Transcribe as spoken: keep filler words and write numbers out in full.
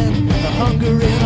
and the hunger in